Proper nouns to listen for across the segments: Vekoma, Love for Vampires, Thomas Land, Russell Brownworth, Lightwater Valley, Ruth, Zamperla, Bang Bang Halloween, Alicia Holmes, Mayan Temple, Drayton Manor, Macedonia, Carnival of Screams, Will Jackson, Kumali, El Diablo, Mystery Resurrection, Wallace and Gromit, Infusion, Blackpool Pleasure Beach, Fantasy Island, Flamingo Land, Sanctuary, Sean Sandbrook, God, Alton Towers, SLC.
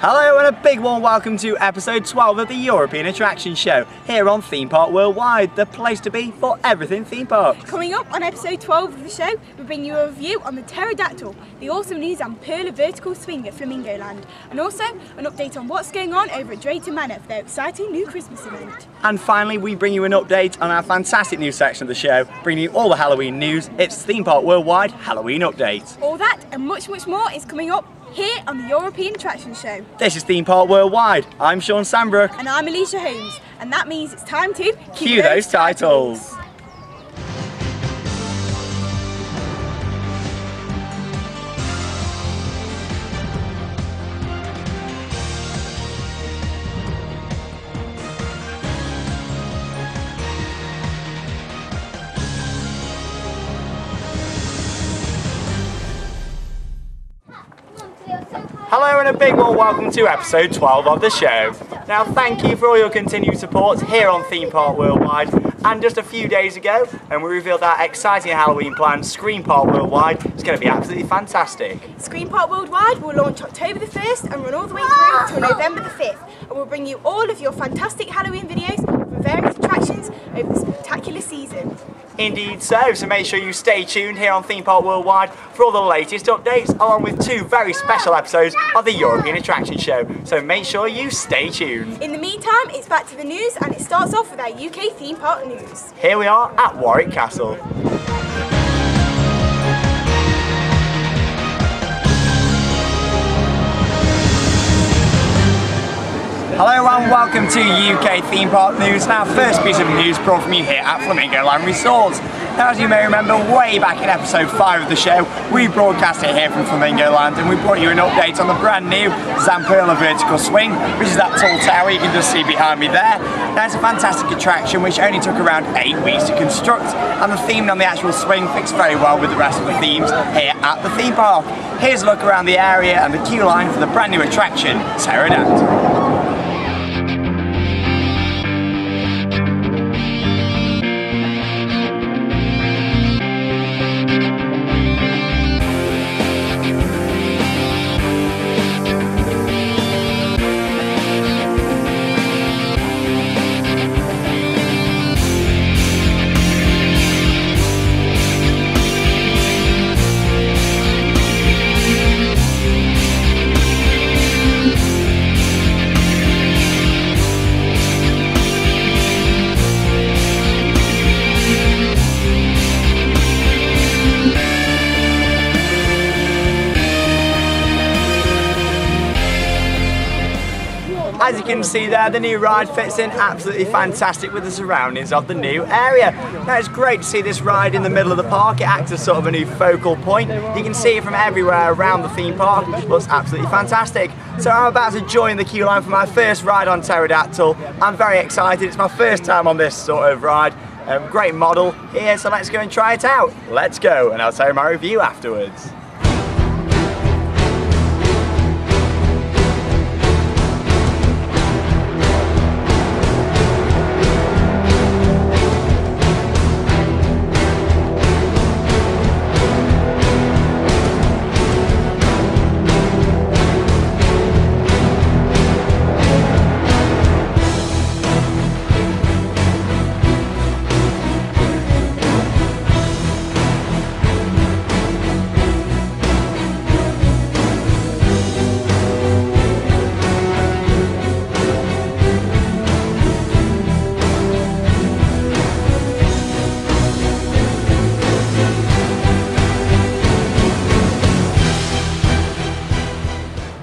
Hello and a big warm welcome to episode 12 of the European Attraction Show here on Theme Park Worldwide, the place to be for everything theme parks. Coming up on episode 12 of the show, we bring you a review on the Pterodactyl, the awesome new Zamperla vertical swing at Flamingo Land, and also an update on what's going on over at Drayton Manor for their exciting new Christmas event. And finally, we bring you an update on our fantastic new section of the show, bringing you all the Halloween news. It's Theme Park Worldwide Halloween Update. All that and much, much more is coming up here on the European Attraction Show. This is Theme Park Worldwide. I'm Sean Sandbrook. And I'm Alicia Holmes. And that means it's time to cue those titles. Hello and a big warm welcome to episode 12 of the show. Now, thank you for all your continued support here on Theme Park Worldwide. And just a few days ago, we revealed our exciting Halloween plan, Scream Park Worldwide. It's going to be absolutely fantastic. Scream Park Worldwide will launch October the 1st and run all the way through until November the 5th. And we'll bring you all of your fantastic Halloween videos from various attractions over the spectacular season. Indeed so make sure you stay tuned here on Theme Park Worldwide for all the latest updates, along with two very special episodes of the European Attraction Show, so make sure you stay tuned. In the meantime, it's back to the news, and it starts off with our UK theme park news. Here we are at Warwick Castle. Hello and welcome to UK Theme Park News. Now, first piece of news brought from you here at Flamingo Land Resorts. Now, as you may remember, way back in episode 5 of the show, we broadcast it here from Flamingo Land, and we brought you an update on the brand new Zamperla vertical swing, which is that tall tower you can just see behind me there. Now, it's a fantastic attraction which only took around 8 weeks to construct, and the theme on the actual swing fits very well with the rest of the themes here at the theme park. Here's a look around the area and the queue line for the brand new attraction, Pterodactyl. As you can see there, the new ride fits in absolutely fantastic with the surroundings of the new area. Now, it's great to see this ride in the middle of the park. It acts as sort of a new focal point. You can see it from everywhere around the theme park. It looks absolutely fantastic. So I'm about to join the queue line for my first ride on Pterodactyl. I'm very excited. It's my first time on this sort of ride. Great model here, so let's go and try it out. Let's go, and I'll tell you my review afterwards.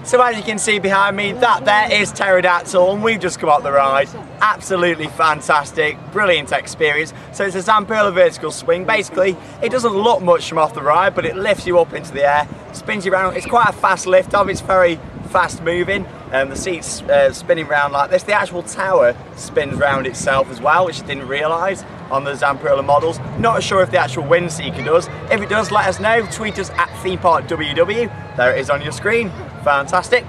So as you can see behind me, that there is Pterodactyl, and we've just come up the ride. Absolutely fantastic, brilliant experience. So it's a Zamperla vertical swing. Basically, it doesn't look much from off the ride, but it lifts you up into the air, spins you around. It's quite a fast lift off, it's very fast moving, and the seat's spinning around like this. The actual tower spins round itself as well, which I didn't realise on the Zamperla models. Not sure if the actual wind seeker does. If it does, let us know. Tweet us at themeparkww. There it is on your screen. Fantastic.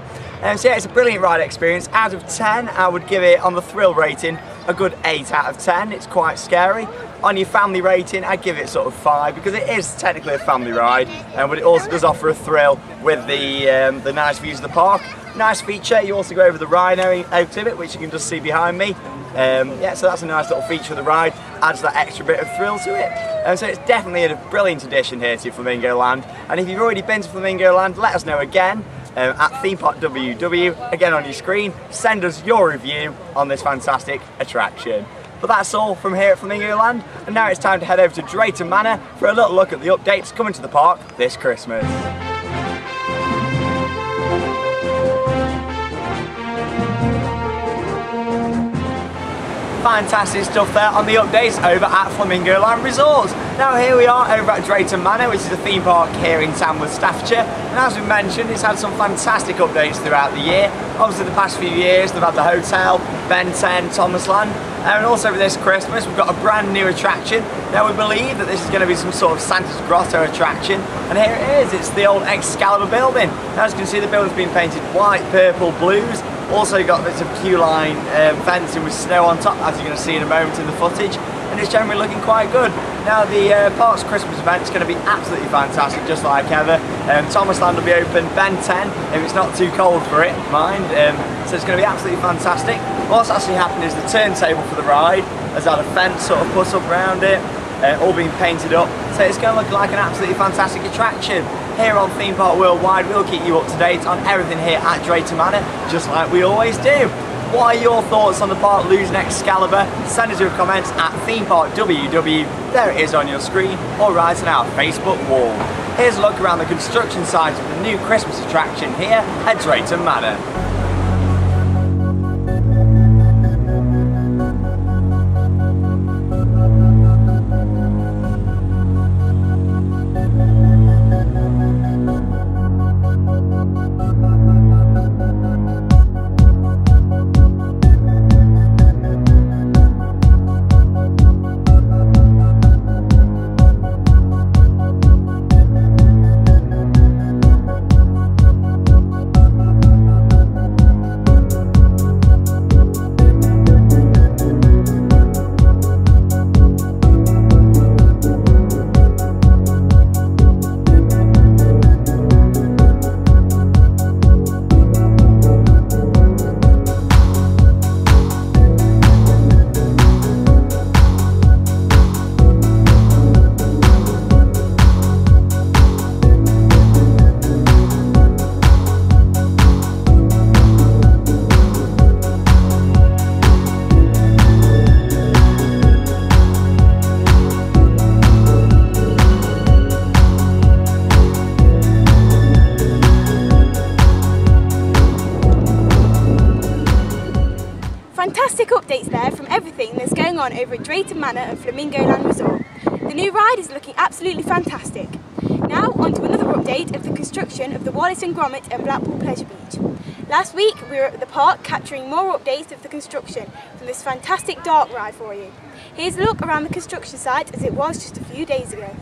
So yeah, it's a brilliant ride experience. Out of 10, I would give it, on the thrill rating, a good 8 out of 10. It's quite scary. on your family rating, I'd give it sort of 5 because it is technically a family ride, but it also does offer a thrill with the nice views of the park. Nice feature, you also go over the rhino exhibit, which you can just see behind me. Yeah, so that's a nice little feature of the ride, adds that extra bit of thrill to it. And so it's definitely a brilliant addition here to Flamingo Land. And if you've already been to Flamingo Land, let us know again at themeparkww, again on your screen. Send us your review on this fantastic attraction. But that's all from here at Flamingo Land, and now it's time to head over to Drayton Manor for a little look at the updates coming to the park this Christmas. Fantastic stuff there on the updates over at Flamingo Land Resorts. Now here we are over at Drayton Manor, which is a theme park here in Tamworth, Staffordshire, and as we mentioned, it's had some fantastic updates throughout the year. Obviously the past few years they've had the hotel, Ben 10, Thomas Land, and also for this Christmas we've got a brand new attraction. Now we believe that this is going to be some sort of Santa's Grotto attraction, and here it is, it's the old Excalibur building. Now as you can see, the building's been painted white, purple, blues. Also got bits of Q-line fencing with snow on top, as you're going to see in a moment in the footage, and it's generally looking quite good. Now the park's Christmas event is going to be absolutely fantastic, just like ever. Thomas Land will be open, Ben 10, if it's not too cold for it, mind. So it's going to be absolutely fantastic. What's actually happened is the turntable for the ride has had a fence sort of put up around it, all being painted up, so it's going to look like an absolutely fantastic attraction. Here on Theme Park Worldwide, we'll keep you up to date on everything here at Drayton Manor, just like we always do. What are your thoughts on the park losing Excalibur? Send us your comments at themeparkww, there it is on your screen, or right on our Facebook wall. Here's a look around the construction site of the new Christmas attraction here at Drayton Manor. Fantastic updates there from everything that's going on over at Drayton Manor and Flamingo Land Resort. The new ride is looking absolutely fantastic. Now on to another update of the construction of the Wallace and Gromit at Blackpool Pleasure Beach. Last week we were at the park capturing more updates of the construction from this fantastic dark ride for you. Here's a look around the construction site as it was just a few days ago.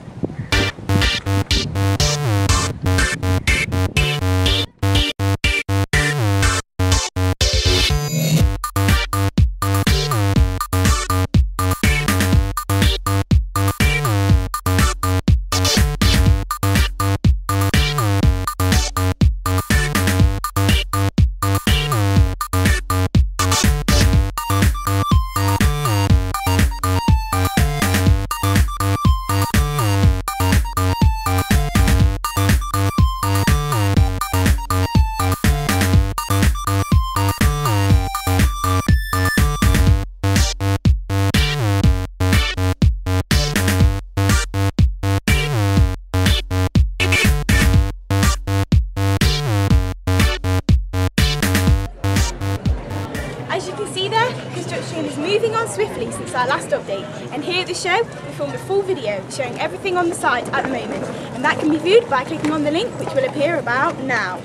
Swiftly since our last update, and here at the show we filmed a full video showing everything on the site at the moment, and that can be viewed by clicking on the link which will appear about now.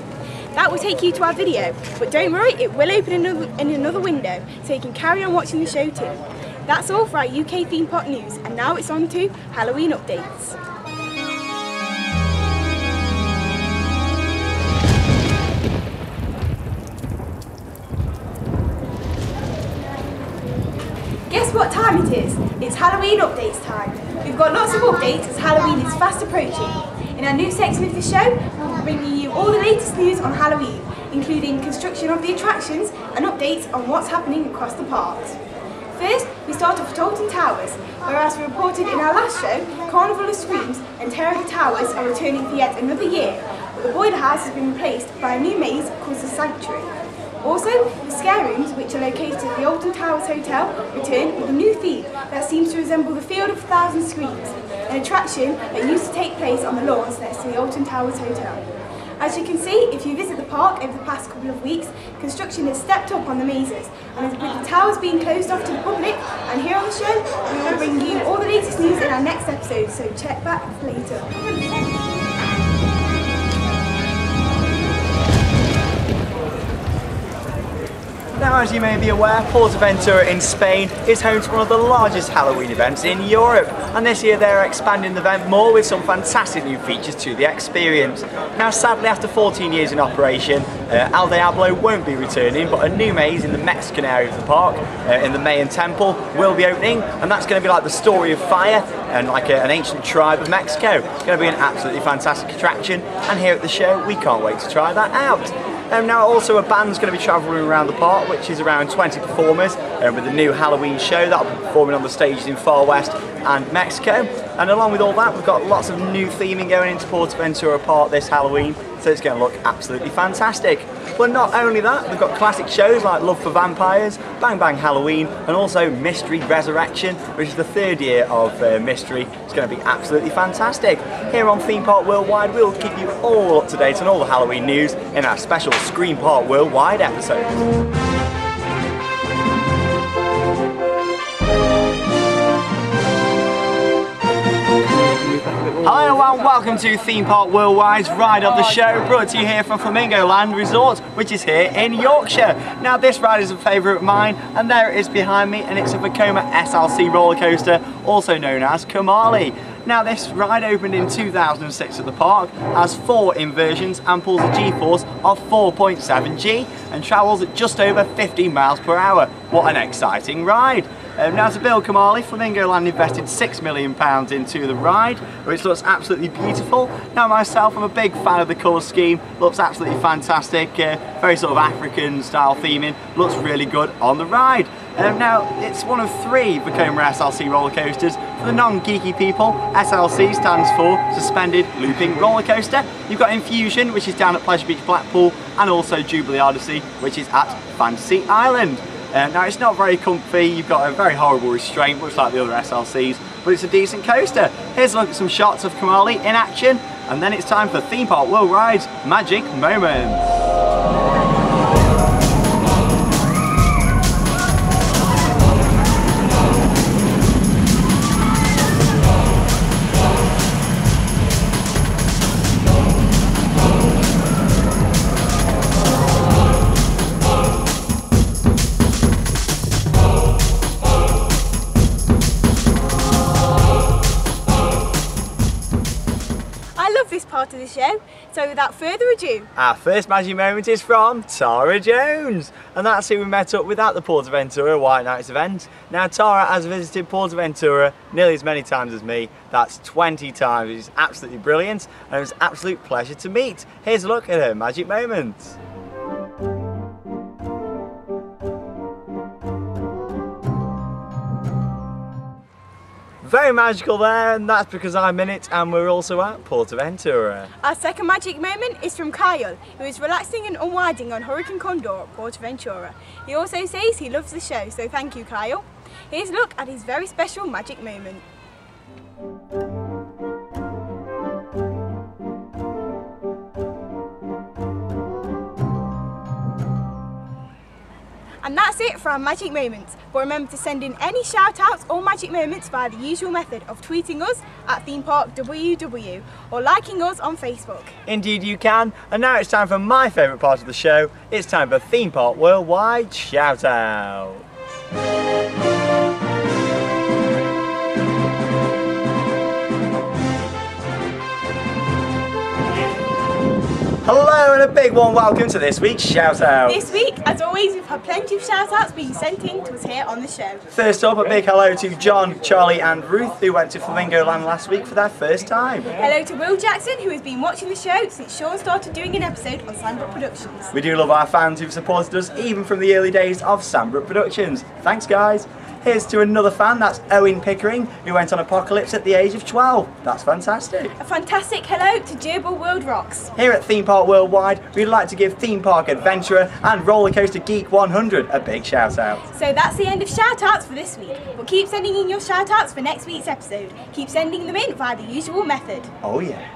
That will take you to our video, but don't worry, it will open in another window so you can carry on watching the show too. That's all for our UK theme park news, and now it's on to Halloween updates. guess what time it is? It's Halloween updates time. We've got lots of updates as Halloween is fast approaching. In our new section of the show, we'll be bringing you all the latest news on Halloween, including construction of the attractions and updates on what's happening across the parks. First, we start off at Alton Towers, where, as we reported in our last show, Carnival of Screams and Terror of the Towers are returning for yet another year, but the boiler house has been replaced by a new maze called the Sanctuary. Also, the scare rooms, which are located at the Alton Towers Hotel, return with a new theme that seems to resemble the Field of a Thousand Screens, an attraction that used to take place on the lawns next to the Alton Towers Hotel. As you can see, if you visit the park over the past couple of weeks, construction has stepped up on the mazes, and with the towers being closed off to the public, and here on the show, we will bring you all the latest news in our next episode, so check back later. Now, as you may be aware, PortAventura in Spain is home to one of the largest Halloween events in Europe, and this year they're expanding the event more with some fantastic new features to the experience. Now, sadly, after 14 years in operation, El Diablo won't be returning, but a new maze in the Mexican area of the park, in the Mayan Temple, will be opening, and that's going to be like the story of fire and like an ancient tribe of Mexico. It's going to be an absolutely fantastic attraction, and here at the show, we can't wait to try that out. Now also a band's going to be travelling around the park, which is around 20 performers, with the new Halloween show that'll be performing on the stages in Far West and Mexico. And along with all that, we've got lots of new theming going into PortAventura Park this Halloween, so it's going to look absolutely fantastic. But not only that, we've got classic shows like Love for Vampires, Bang Bang Halloween, and also Mystery Resurrection, which is the third year of Mystery. It's going to be absolutely fantastic. Here on Theme Park Worldwide, we'll keep you all up to date on all the Halloween news in our special Scream Park Worldwide episode. Hello and welcome to Theme Park Worldwide's Ride of the Show, brought to you here from Flamingo Land Resort, which is here in Yorkshire. Now, this ride is a favourite of mine, and there it is behind me, and it's a Vekoma SLC roller coaster, also known as Kumali. Now, this ride opened in 2006 at the park, has 4 inversions and pulls a G-force of 4.7G and travels at just over 15 miles per hour. What an exciting ride! Now, to build Kumali, Flamingo Land invested £6 million into the ride, which looks absolutely beautiful. Now, myself, I'm a big fan of the colour scheme, looks absolutely fantastic, very sort of African style theming, looks really good on the ride. Now, it's one of 3 Vekoma SLC roller coasters. For the non-geeky people, SLC stands for Suspended Looping Roller Coaster. You've got Infusion, which is down at Pleasure Beach, Blackpool, and also Jubilee Odyssey, which is at Fantasy Island. Now, it's not very comfy, you've got a very horrible restraint, much like the other SLCs, but it's a decent coaster. Here's a look at some shots of Kumali in action, and then it's time for Theme Park Worldwide's Magic Moments. Of the show, so without further ado, our first magic moment is from Tara Jones, and that's who we met up with at the PortAventura White Nights event. Now, Tara has visited PortAventura nearly as many times as me, that's 20 times, which is absolutely brilliant, and it was an absolute pleasure to meet. Here's a look at her magic moments. Very magical there, and that's because I'm in it and we're also at PortAventura. Our second magic moment is from Kyle, who is relaxing and unwinding on Hurricane Condor at PortAventura. He also says he loves the show, so thank you, Kyle. Here's a look at his very special magic moment. And that's it for our magic moments, but remember to send in any shout outs or magic moments via the usual method of tweeting us at themeparkww or liking us on Facebook. Indeed you can, and now it's time for my favourite part of the show. It's time for Theme Park Worldwide Shout Out. Hello and a big warm welcome to this week's shout out. This week, as always, we've had plenty of shout outs being sent in to us here on the show. First up, a big hello to John, Charlie and Ruth who went to Flamingo Land last week for their first time. Hello to Will Jackson who has been watching the show since Sean started doing an episode on Sandbro Productions. We do love our fans who've supported us even from the early days of Sandbro Productions. Thanks guys. Here's to another fan, that's Owen Pickering, who went on Apocalypse at the age of 12. That's fantastic. A fantastic hello to Gerbil World Rocks. Here at Theme Park Worldwide, we'd like to give Theme Park Adventurer and Rollercoaster Geek 100 a big shout out. So that's the end of shout outs for this week. But keep sending in your shout outs for next week's episode. Keep sending them in via the usual method. Oh yeah.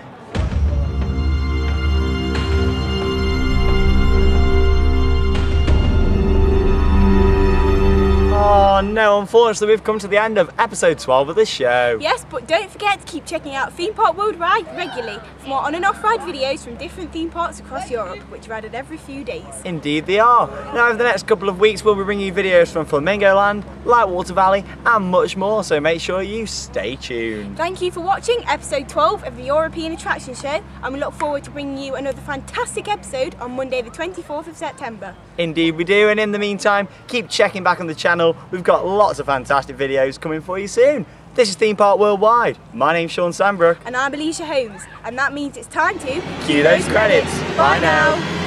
Oh no, unfortunately we've come to the end of episode 12 of this show. Yes, but don't forget to keep checking out Theme Park Worldwide regularly for more on and off ride videos from different theme parks across Europe, which are added every few days. Indeed they are. Now over the next couple of weeks we'll be bringing you videos from Flamingo Land, Lightwater Valley and much more, so make sure you stay tuned. Thank you for watching episode 12 of the European Attraction Show, and we look forward to bringing you another fantastic episode on Monday the 24th of September. Indeed we do, and in the meantime keep checking back on the channel. We've got lots of fantastic videos coming for you soon. This is Theme Park Worldwide. My name's Sean Sandbrook. And I'm Alicia Holmes. And that means it's time to... Cue those credits. Bye now.